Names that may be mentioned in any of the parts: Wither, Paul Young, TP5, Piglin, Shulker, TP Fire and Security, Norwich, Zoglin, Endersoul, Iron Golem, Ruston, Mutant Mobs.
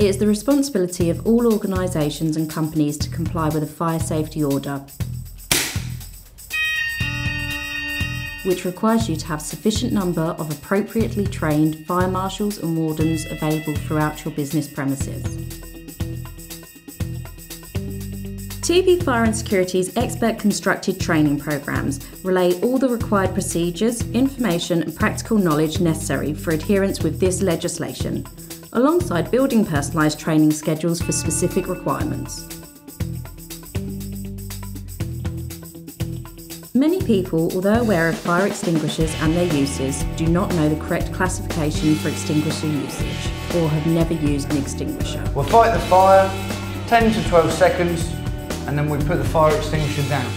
It is the responsibility of all organisations and companies to comply with a fire safety order, which requires you to have sufficient number of appropriately trained fire marshals and wardens available throughout your business premises. TP Fire and Security's expert-constructed training programmes relay all the required procedures, information and practical knowledge necessary for adherence with this legislation, alongside building personalised training schedules for specific requirements. Many people, although aware of fire extinguishers and their uses, do not know the correct classification for extinguisher usage, or have never used an extinguisher. We'll fight the fire, 10 to 12 seconds, and then we put the fire extinguisher down.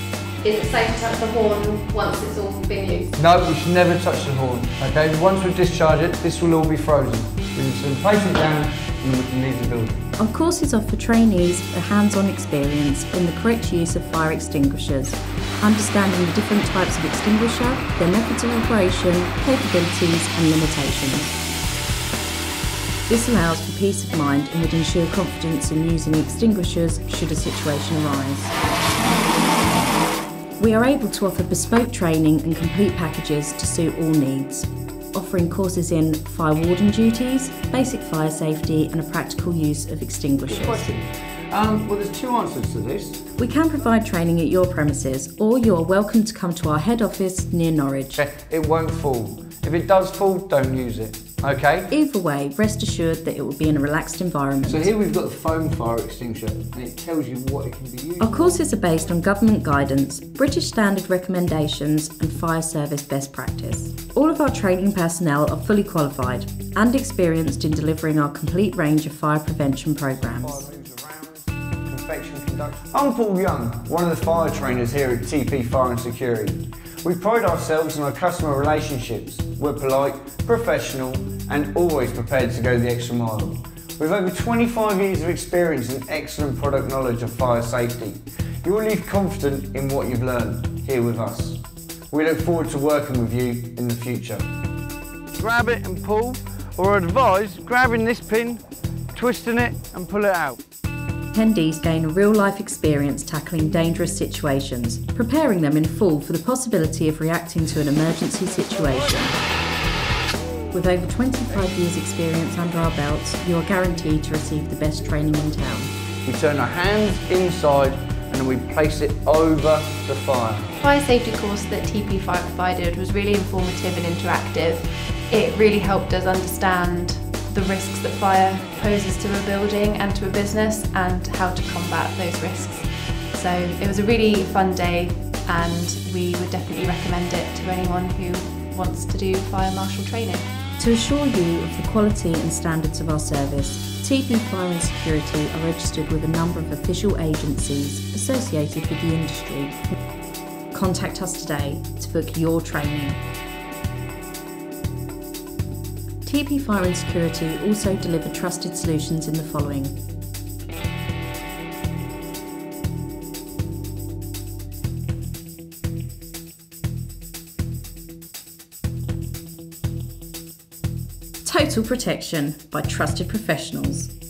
Is it safe to touch the horn once it's all been used? No, we should never touch the horn. Okay, once we discharge it, this will all be frozen. We can place it down and we can leave the building. Our courses offer trainees a hands-on experience in the correct use of fire extinguishers, understanding the different types of extinguisher, their methods of operation, capabilities and limitations. This allows for peace of mind and would ensure confidence in using extinguishers should a situation arise. We are able to offer bespoke training and complete packages to suit all needs, offering courses in fire warden duties, basic fire safety and a practical use of extinguishers. Well, there's two answers to this. We can provide training at your premises, or you are welcome to come to our head office near Norwich. It won't fall. If it does fall, don't use it. Okay. Either way, rest assured that it will be in a relaxed environment. So here we've got the foam fire extinguisher and it tells you what it can be used for. Our courses are based on government guidance, British standard recommendations and fire service best practice. All of our training personnel are fully qualified and experienced in delivering our complete range of fire prevention programmes. I'm Paul Young, one of the fire trainers here at TP Fire and Security. We pride ourselves on our customer relationships. We're polite, professional and always prepared to go the extra mile. We've over 25 years of experience and excellent product knowledge of fire safety. You will leave confident in what you've learned here with us. We look forward to working with you in the future. Grab it and pull, or advise grabbing this pin, twisting it and pull it out. Attendees gain a real-life experience tackling dangerous situations, preparing them in full for the possibility of reacting to an emergency situation. With over 25 years experience under our belts, you are guaranteed to receive the best training in town. We turn our hands inside and then we place it over the fire. The fire safety course that TP5 provided was really informative and interactive. It really helped us understand the risks that fire poses to a building and to a business and how to combat those risks. So it was a really fun day and we would definitely recommend it to anyone who wants to do fire marshal training. To assure you of the quality and standards of our service, TP Fire and Security are registered with a number of official agencies associated with the industry. Contact us today to book your training. TP Fire and Security also deliver trusted solutions in the following: total protection by trusted professionals.